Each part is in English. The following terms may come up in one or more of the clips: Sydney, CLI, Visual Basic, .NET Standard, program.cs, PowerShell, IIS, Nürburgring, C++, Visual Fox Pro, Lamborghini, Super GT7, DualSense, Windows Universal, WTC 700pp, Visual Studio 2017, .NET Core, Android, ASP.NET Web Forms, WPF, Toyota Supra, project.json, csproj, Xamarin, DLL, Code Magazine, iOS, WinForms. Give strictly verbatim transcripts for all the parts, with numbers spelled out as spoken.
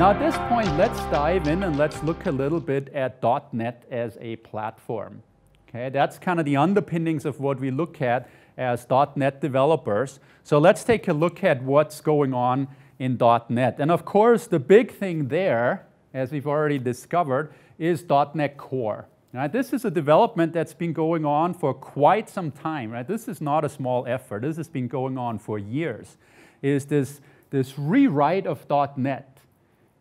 Now at this point, let's dive in and let's look a little bit at dot net as a platform. Okay, that's kind of the underpinnings of what we look at as dot net developers. So let's take a look at what's going on in dot net. And of course, the big thing there, as we've already discovered, is dot net Core. Right? This is a development that's been going on for quite some time. Right? This is not a small effort. This has been going on for years, is this, this rewrite of dot net.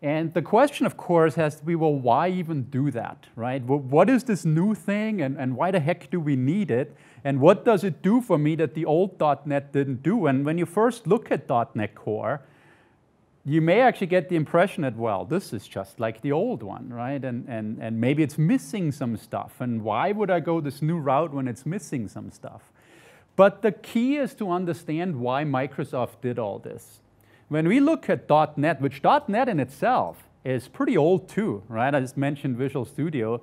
And the question, of course, has to be, well, why even do that, right? What is this new thing, and, and why the heck do we need it? And what does it do for me that the old dot net didn't do? And when you first look at dot net Core, you may actually get the impression that, well, this is just like the old one, right? And, and, and maybe it's missing some stuff. And why would I go this new route when it's missing some stuff? But the key is to understand why Microsoft did all this. When we look at dot net, which dot net in itself is pretty old too, right? I just mentioned Visual Studio,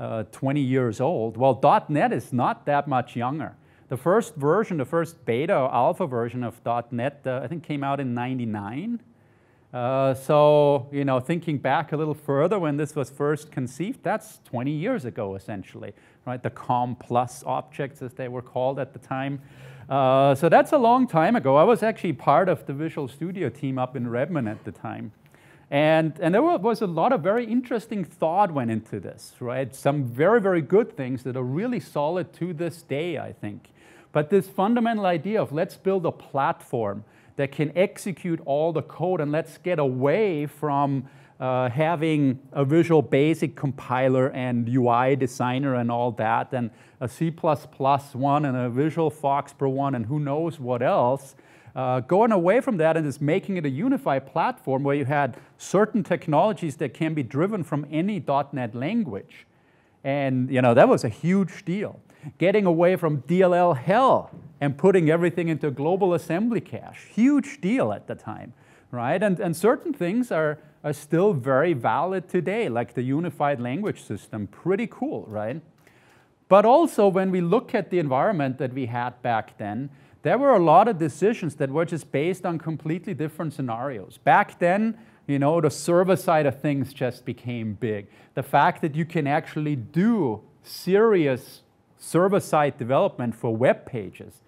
uh, twenty years old. Well, dot net is not that much younger. The first version, the first beta or alpha version of dot net, uh, I think came out in ninety-nine. Uh, so, you know, thinking back a little further when this was first conceived, that's twenty years ago essentially, right? The COM plus objects, as they were called at the time. Uh, so that's a long time ago. I was actually part of the Visual Studio team up in Redmond at the time. And, and there was a lot of very interesting thought went into this, right? Some very, very good things that are really solid to this day, I think. But this fundamental idea of let's build a platform that can execute all the code, and let's get away from uh, having a Visual Basic compiler and U I designer and all that, and a C plus plus one and a Visual Fox Pro one and who knows what else. Uh, going away from that and just making it a unified platform where you had certain technologies that can be driven from any dot net language. And you know, that was a huge deal. Getting away from D L L hell and putting everything into global assembly cache. Huge deal at the time, right? And, and certain things are, are still very valid today, like the unified language system. Pretty cool, right? But also, when we look at the environment that we had back then, there were a lot of decisions that were just based on completely different scenarios. Back then, you know, the server side of things just became big. The fact that you can actually do serious server-side development for web pages.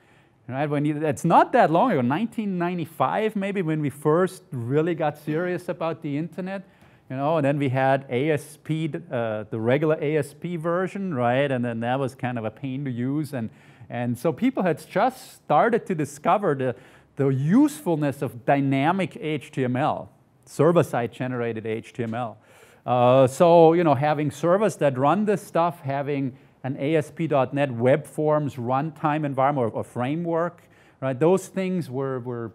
Right? When you, it's not that long ago, nineteen ninety-five maybe, when we first really got serious about the internet. You know, and then we had A S P, uh, the regular A S P version, right? And then that was kind of a pain to use. And, and so people had just started to discover the, the usefulness of dynamic H T M L, server-side generated H T M L. Uh, so, you know, having servers that run this stuff, having an A S P dot net Web Forms runtime environment or, or framework, right? Those things were, were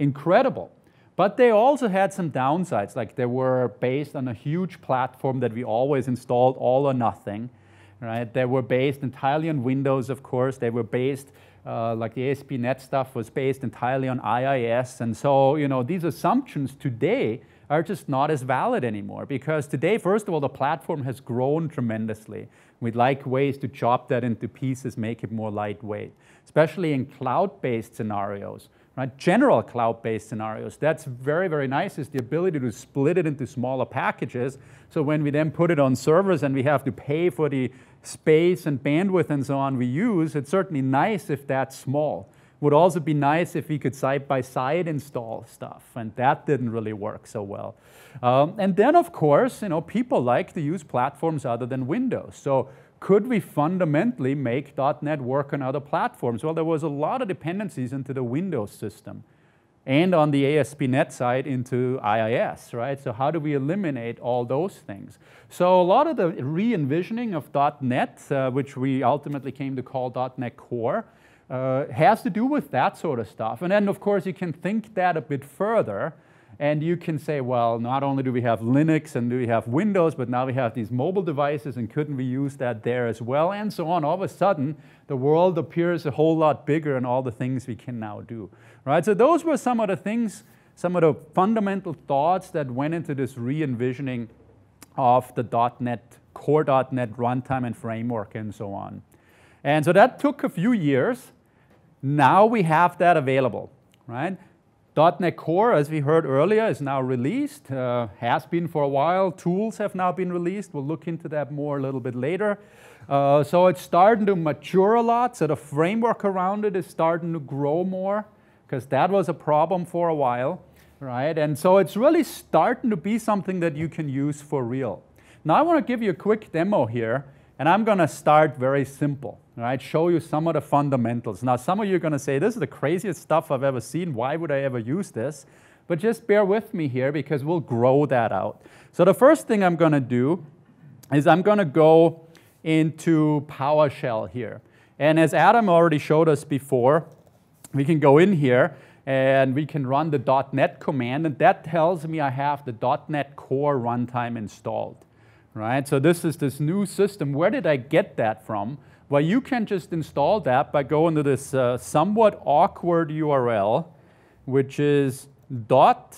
incredible. But they also had some downsides, like they were based on a huge platform that we always installed all or nothing, right? They were based entirely on Windows, of course. They were based, uh, like the A S P dot net stuff was based entirely on I I S. And so, you know, these assumptions today are just not as valid anymore, because today, first of all, the platform has grown tremendously. We'd like ways to chop that into pieces, make it more lightweight, especially in cloud-based scenarios, right? General cloud-based scenarios. That's very, very nice, is the ability to split it into smaller packages. So when we then put it on servers and we have to pay for the space and bandwidth and so on we use, it's certainly nice if that's small. Would also be nice if we could side-by-side install stuff, and that didn't really work so well. Um, and then, of course, you know, people like to use platforms other than Windows. So could we fundamentally make dot net work on other platforms? Well, there was a lot of dependencies into the Windows system, and on the A S P dot net side into I I S, right? So how do we eliminate all those things? So a lot of the re-envisioning of dot net, uh, which we ultimately came to call dot net Core, Uh, has to do with that sort of stuff. And then, of course, you can think that a bit further, and you can say, well, not only do we have Linux and do we have Windows, but now we have these mobile devices, and couldn't we use that there as well, and so on. All of a sudden, the world appears a whole lot bigger and all the things we can now do, right? So those were some of the things, some of the fundamental thoughts that went into this re-envisioning of the dot net, core dot net runtime and framework and so on. And so that took a few years. Now we have that available, right? dot net Core, as we heard earlier, is now released, uh, has been for a while. Tools have now been released. We'll look into that more a little bit later. Uh, so it's starting to mature a lot. So the framework around it is starting to grow more, because that was a problem for a while, right? And so it's really starting to be something that you can use for real. Now I want to give you a quick demo here, and I'm going to start very simple. Right, show you some of the fundamentals. Now, some of you are going to say, this is the craziest stuff I've ever seen. Why would I ever use this? But just bear with me here, because we'll grow that out. So the first thing I'm going to do is I'm going to go into PowerShell here. And as Adam already showed us before, we can go in here, and we can run the dot net command. And that tells me I have the dot net Core runtime installed. Right? So this is this new system. Where did I get that from? Well, you can just install that by going to this uh, somewhat awkward U R L, which is dot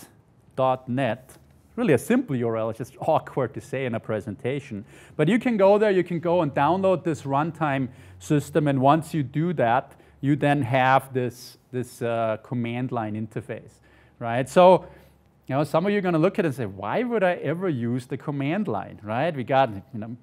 dot net. It's really a simple U R L. It's just awkward to say in a presentation. But you can go there. You can go and download this runtime system. And once you do that, you then have this, this uh, command line interface. Right? So you know, some of you are going to look at it and say, why would I ever use the command line? Right? We got, you know,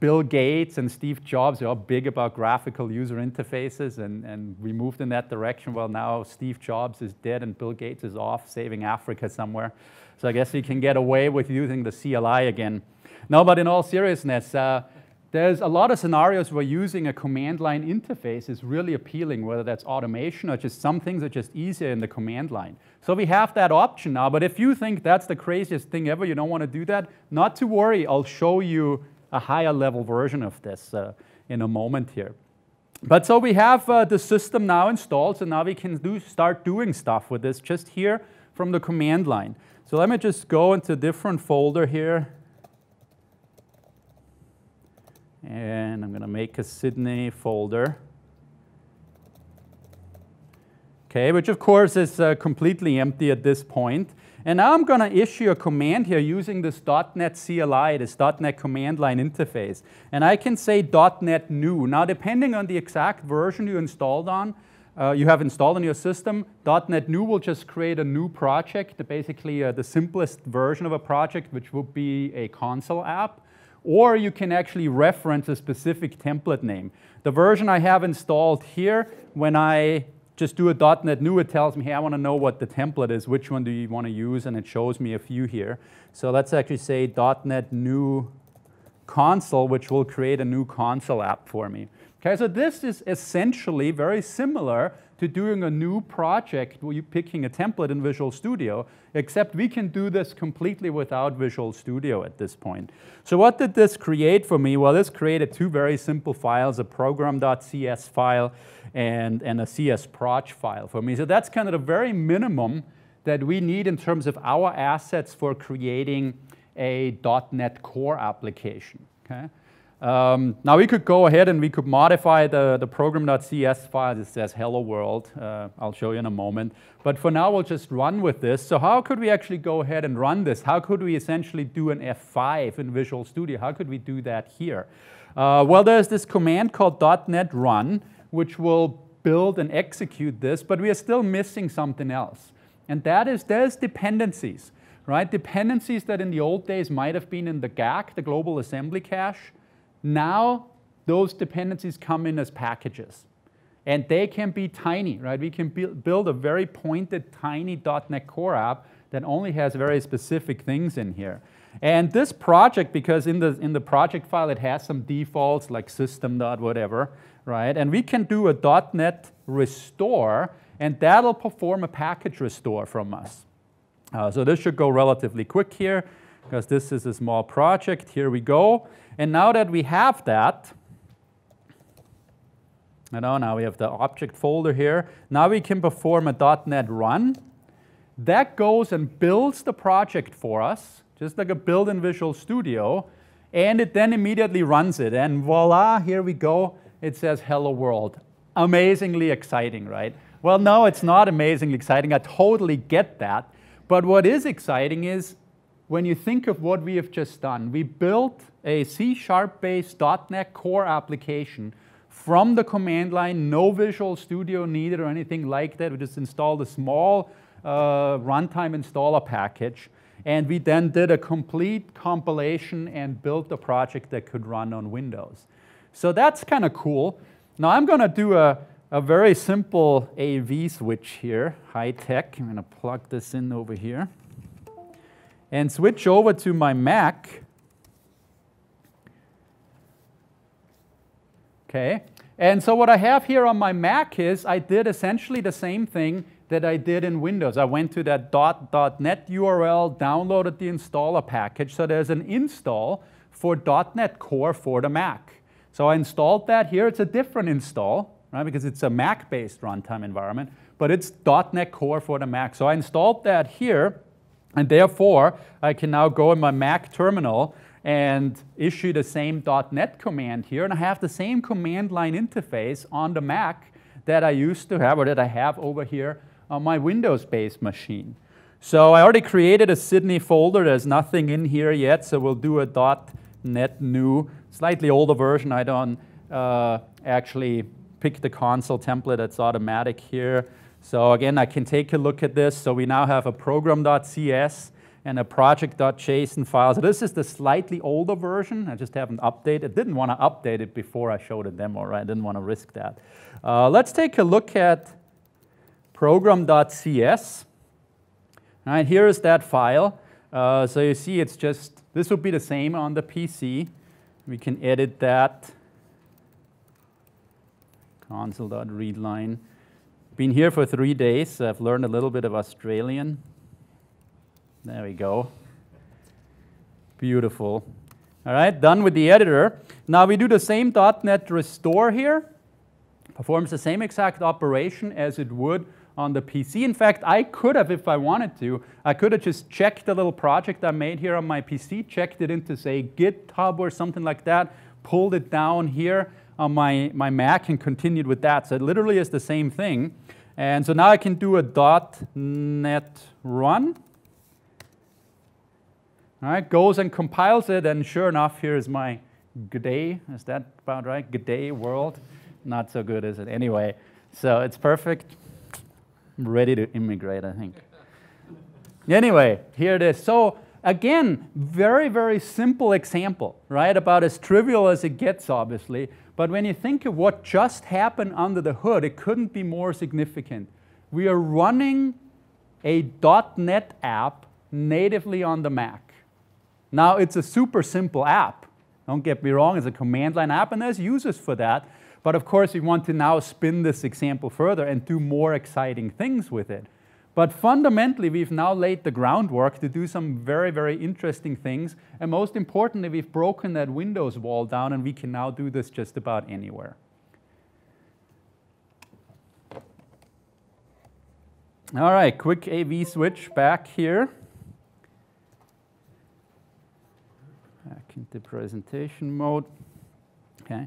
Bill Gates and Steve Jobs are all big about graphical user interfaces, and, and we moved in that direction. Well, now Steve Jobs is dead and Bill Gates is off saving Africa somewhere. So I guess we can get away with using the C L I again. No, but in all seriousness, uh, there's a lot of scenarios where using a command line interface is really appealing, whether that's automation or just some things are just easier in the command line. So we have that option now, but if you think that's the craziest thing ever, you don't want to do that, not to worry, I'll show you a higher level version of this uh, in a moment here. But so we have uh, the system now installed, so now we can do, start doing stuff with this just here from the command line. So let me just go into a different folder here. And I'm going to make a Sydney folder. Okay, which of course is uh, completely empty at this point. And now I'm going to issue a command here using this dot net C L I, this dot net command line interface. And I can say dot net new. Now, depending on the exact version you installed on, uh, you have installed on your system, dot net new will just create a new project, basically uh, the simplest version of a project, which would be a console app. Or you can actually reference a specific template name. The version I have installed here, when I just do a dot net new, it tells me, hey, I want to know what the template is, which one do you want to use, and it shows me a few here. So let's actually say dot net new console, which will create a new console app for me. Okay, so this is essentially very similar to doing a new project where you're picking a template in Visual Studio, except we can do this completely without Visual Studio at this point. So what did this create for me? Well, this created two very simple files, a program dot C S file and, and a csproj file for me. So that's kind of the very minimum that we need in terms of our assets for creating a dot net Core application. Okay? Um, now we could go ahead and we could modify the, the program dot C S file that says hello world. Uh, I'll show you in a moment. But for now, we'll just run with this. So how could we actually go ahead and run this? How could we essentially do an F five in Visual Studio? How could we do that here? Uh, well, there's this command called dot net run, which will build and execute this, but we are still missing something else. And that is, there's dependencies, right? Dependencies that in the old days might have been in the G A C, the global assembly cache. Now, those dependencies come in as packages. And they can be tiny, right? We can build a very pointed, tiny dot net Core app that only has very specific things in here. And this project, because in the, in the project file, it has some defaults like system dot whatever, right? And we can do a dot net restore, and that'll perform a package restore from us. Uh, so this should go relatively quick here, because this is a small project. Here we go. And now that we have that, you know, now we have the object folder here. Now we can perform a dot net run. That goes and builds the project for us, just like a build in Visual Studio. And it then immediately runs it. And voila, here we go. It says, hello world. Amazingly exciting, right? Well, no, it's not amazingly exciting. I totally get that. But what is exciting is, when you think of what we have just done, we built a C sharp based dot net Core application from the command line, no Visual Studio needed or anything like that. We just installed a small uh, runtime installer package. And we then did a complete compilation and built a project that could run on Windows. So that's kind of cool. Now I'm going to do a, a very simple A V switch here, high tech. I'm going to plug this in over here and switch over to my Mac. Okay. And so what I have here on my Mac is I did essentially the same thing that I did in Windows. I went to that .dot net U R L, downloaded the installer package. So there's an install for .dot net Core for the Mac. So I installed that here. It's a different install, right? Because it's a Mac-based runtime environment, but it's .dot net Core for the Mac. So I installed that here, and therefore I can now go in my Mac terminal and issue the same .dot net command here, and I have the same command line interface on the Mac that I used to have, or that I have over here on my Windows-based machine. So I already created a Sydney folder. There's nothing in here yet, so we'll do a .dot net new, slightly older version. I don't uh, actually pick the console template. That's automatic here. So again, I can take a look at this. So we now have a program.cs and a project.json file. So this is the slightly older version. I just haven't updated. I didn't want to update it before I showed a demo, right? I didn't want to risk that. Uh, let's take a look at program.cs. All right, here is that file. Uh, so you see it's just, this would be the same on the P C. We can edit that. Console.readline. Been here for three days, so I've learned a little bit of Australian. There we go. Beautiful. All right, done with the editor. Now we do the same .dot net restore here. Performs the same exact operation as it would on the P C. In fact, I could have, if I wanted to, I could have just checked the little project I made here on my P C, checked it into, say, GitHub or something like that, pulled it down here on my, my Mac and continued with that. So it literally is the same thing. And so now I can do a .dot net run. All right, goes and compiles it, and sure enough, here is my G'day. Is that about right? G'day world. Not so good, is it? Anyway, so it's perfect. I'm ready to immigrate, I think. Anyway, here it is. So again, very, very simple example, right? About as trivial as it gets, obviously. But when you think of what just happened under the hood, it couldn't be more significant. We are running a .dot net app natively on the Mac. Now, it's a super simple app. Don't get me wrong, it's a command line app, and there's users for that. But of course, we want to now spin this example further and do more exciting things with it. But fundamentally, we've now laid the groundwork to do some very, very interesting things. And most importantly, we've broken that Windows wall down, and we can now do this just about anywhere. All right, quick A V switch back here. Back into presentation mode. Okay.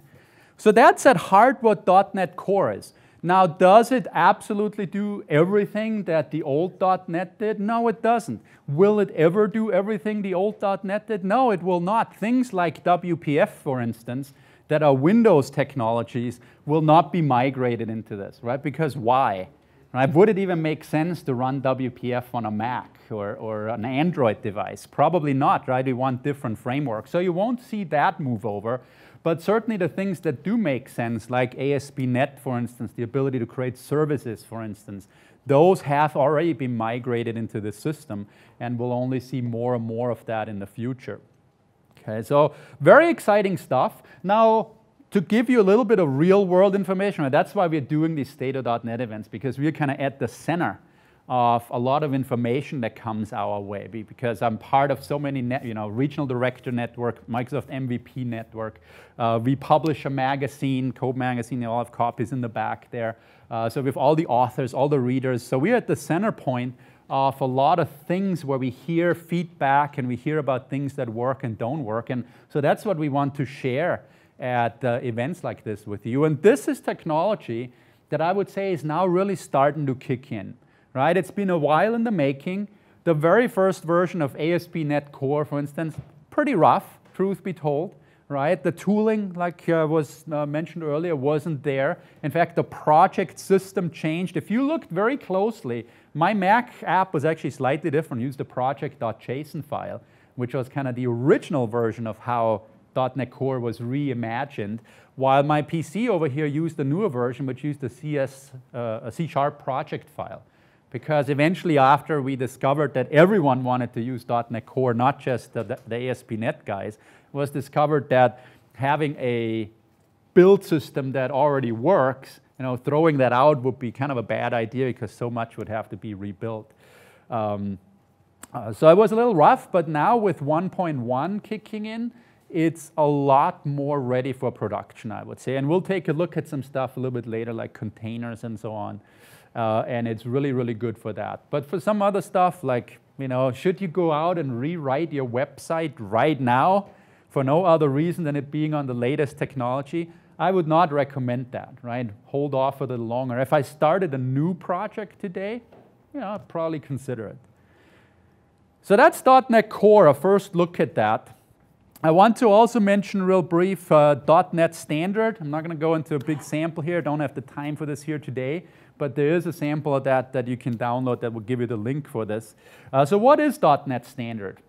So that's at heart what .dot net Core is. Now, does it absolutely do everything that the old .dot net did? No, it doesn't. Will it ever do everything the old .dot net did? No, it will not. Things like W P F, for instance, that are Windows technologies, will not be migrated into this, right? Because why? Right? Would it even make sense to run W P F on a Mac or, or an Android device? Probably not, right? We want different frameworks. So you won't see that move over. But certainly the things that do make sense, like A S P dot net, for instance, the ability to create services, for instance, those have already been migrated into the system, and we'll only see more and more of that in the future. Okay, so very exciting stuff. Now, to give you a little bit of real-world information, that's why we're doing these state of dot net events, because we're kind of at the center of a lot of information that comes our way, because I'm part of so many, net, you know, regional director network, Microsoft M V P network. Uh, we publish a magazine, Code Magazine. They all have copies in the back there. Uh, so we have all the authors, all the readers. So we're at the center point of a lot of things where we hear feedback and we hear about things that work and don't work. And so that's what we want to share at uh, events like this with you. And this is technology that I would say is now really starting to kick in, right? It's been a while in the making. The very first version of A S P dot net Core, for instance, pretty rough, truth be told. right? The tooling, like uh, was uh, mentioned earlier, wasn't there. In fact, the project system changed. If you looked very closely, my Mac app was actually slightly different. It used the project.json file, which was kind of the original version of how .NET Core was reimagined, while my P C over here used the newer version, which used the C S, uh, a C sharp project file. Because eventually after we discovered that everyone wanted to use .NET Core, not just the, the A S P dot NET guys, was discovered that having a build system that already works, you know, throwing that out would be kind of a bad idea because so much would have to be rebuilt. Um, uh, so it was a little rough, but now with one point one kicking in, it's a lot more ready for production, I would say. And we'll take a look at some stuff a little bit later, like containers and so on. Uh, and it's really, really good for that. But for some other stuff, like, you know, should you go out and rewrite your website right now for no other reason than it being on the latest technology? I would not recommend that, right? Hold off a little longer. If I started a new project today, you know, I'd probably consider it. So that's .NET Core, a first look at that. I want to also mention real brief uh, .NET Standard. I'm not going to go into a big sample here. Don't have the time for this here today. But there is a sample of that that you can download that will give you the link for this. Uh, so what is .NET Standard?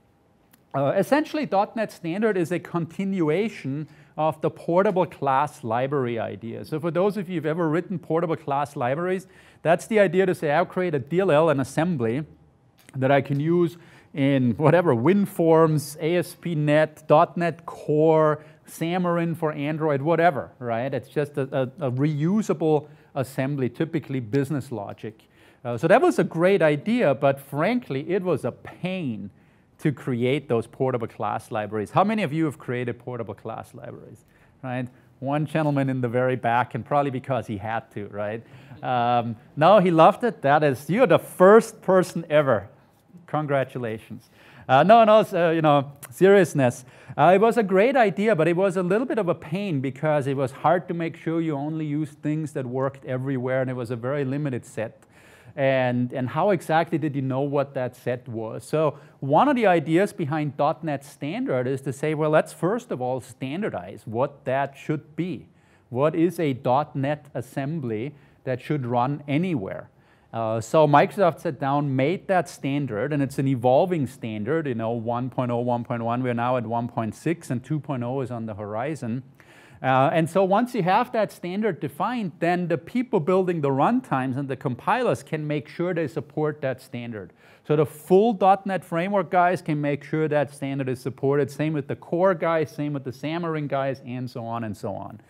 Uh, essentially, .NET Standard is a continuation of the portable class library idea. So for those of you who've ever written portable class libraries, that's the idea to say I'll create a D L L, an assembly, that I can use in whatever, WinForms, A S P dot NET, .NET Core, Xamarin for Android, whatever, right? It's just a, a, a reusable assembly, typically business logic. Uh, so that was a great idea, but frankly, it was a pain to create those portable class libraries. How many of you have created portable class libraries, right? One gentleman in the very back, and probably because he had to, right? Um, no, he loved it. That is, you're the first person ever. Congratulations. Uh, no, in all uh, you know, seriousness, uh, it was a great idea, but it was a little bit of a pain because it was hard to make sure you only used things that worked everywhere, and it was a very limited set. And, and how exactly did you know what that set was? So one of the ideas behind .NET Standard is to say, well, let's first of all standardize what that should be. What is a .NET assembly that should run anywhere? Uh, so Microsoft sat down, made that standard, and it's an evolving standard, you know, one point oh, one point one, we're now at one point six, and two point oh is on the horizon. Uh, and so once you have that standard defined, then the people building the runtimes and the compilers can make sure they support that standard. So the full .NET Framework guys can make sure that standard is supported, same with the Core guys, same with the Xamarin guys, and so on and so on.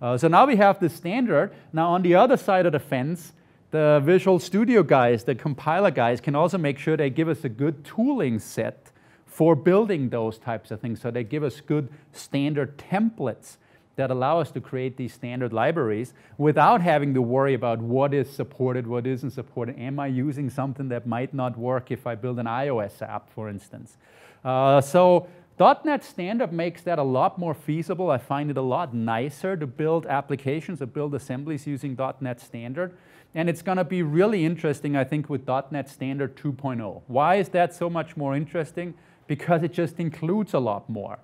Uh, so now we have the standard. Now on the other side of the fence, the Visual Studio guys, the compiler guys, can also make sure they give us a good tooling set for building those types of things. So they give us good standard templates that allow us to create these standard libraries without having to worry about what is supported, what isn't supported. Am I using something that might not work if I build an iOS app, for instance? Uh, so .NET Standard makes that a lot more feasible. I find it a lot nicer to build applications or build assemblies using .NET Standard. And it's going to be really interesting, I think, with .NET Standard two point oh. Why is that so much more interesting? Because it just includes a lot more,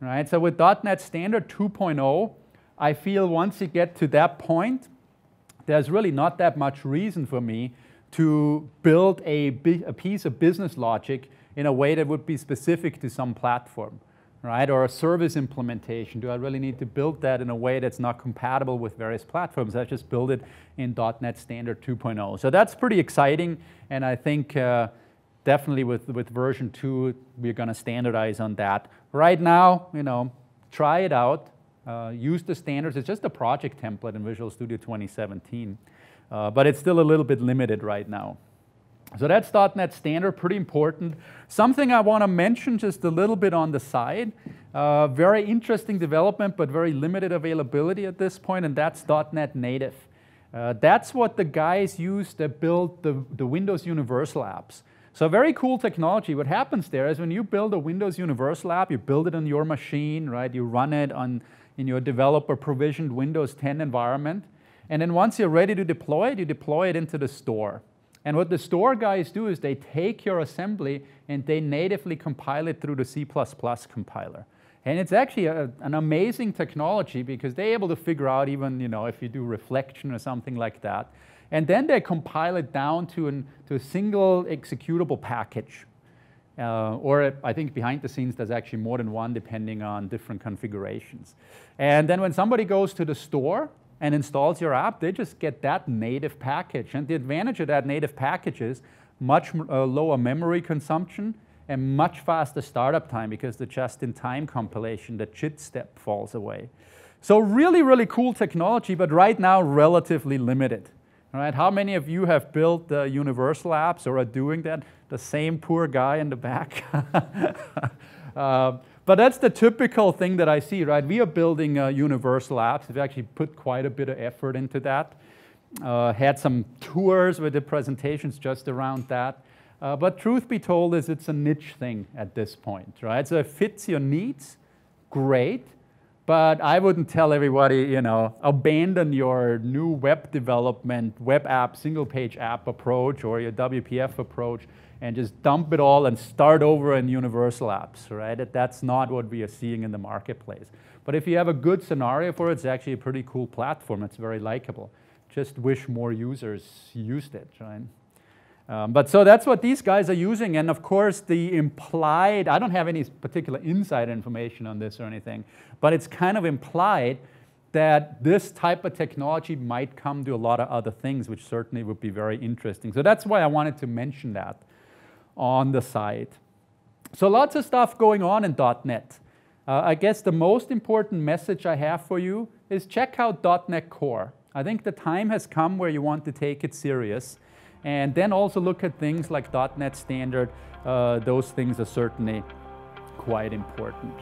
right? So with .NET Standard two point oh, I feel once you get to that point, there's really not that much reason for me to build a, a piece of business logic in a way that would be specific to some platform, right? Or a service implementation. Do I really need to build that in a way that's not compatible with various platforms? I just build it in .NET Standard two point oh. So that's pretty exciting, and I think uh, definitely with, with version two, we're going to standardize on that. Right now, you know, try it out. Uh, use the standards. It's just a project template in Visual Studio twenty seventeen, uh, but it's still a little bit limited right now. So that's .NET Standard, pretty important. Something I want to mention just a little bit on the side, uh, very interesting development, but very limited availability at this point, and that's .NET Native. Uh, that's what the guys use that build the, the Windows Universal apps. So very cool technology. What happens there is when you build a Windows Universal app, you build it on your machine, right? You run it on, in your developer-provisioned Windows ten environment, and then once you're ready to deploy it, you deploy it into the store. And what the store guys do is they take your assembly and they natively compile it through the C plus plus compiler. And it's actually a, an amazing technology because they're able to figure out even, you know, if you do reflection or something like that. And then they compile it down to, an, to a single executable package. Uh, or I think behind the scenes there's actually more than one depending on different configurations. And then when somebody goes to the store and installs your app, they just get that native package. And the advantage of that native package is much uh, lower memory consumption and much faster startup time because the just-in-time compilation, the JIT step, falls away. So really, really cool technology, but right now relatively limited. All right, how many of you have built uh, universal apps or are doing that? The same poor guy in the back. uh, but that's the typical thing that I see, right? We are building uh, universal apps. We've actually put quite a bit of effort into that. Uh, had some tours with the presentations just around that. Uh, but truth be told is it's a niche thing at this point, right? So it fits your needs, great. But I wouldn't tell everybody, you know, abandon your new web development, web app, single page app approach or your W P F approach and just dump it all and start over in universal apps, right? That's not what we are seeing in the marketplace. But if you have a good scenario for it, it's actually a pretty cool platform. It's very likable. Just wish more users used it, right? Um, but so that's what these guys are using, and of course the implied, I don't have any particular inside information on this or anything, but it's kind of implied that this type of technology might come to a lot of other things, which certainly would be very interesting. So that's why I wanted to mention that on the side. So lots of stuff going on in .NET. Uh, I guess the most important message I have for you is check out .NET Core. I think the time has come where you want to take it serious. And then also look at things like .NET Standard. Uh, those things are certainly quite important.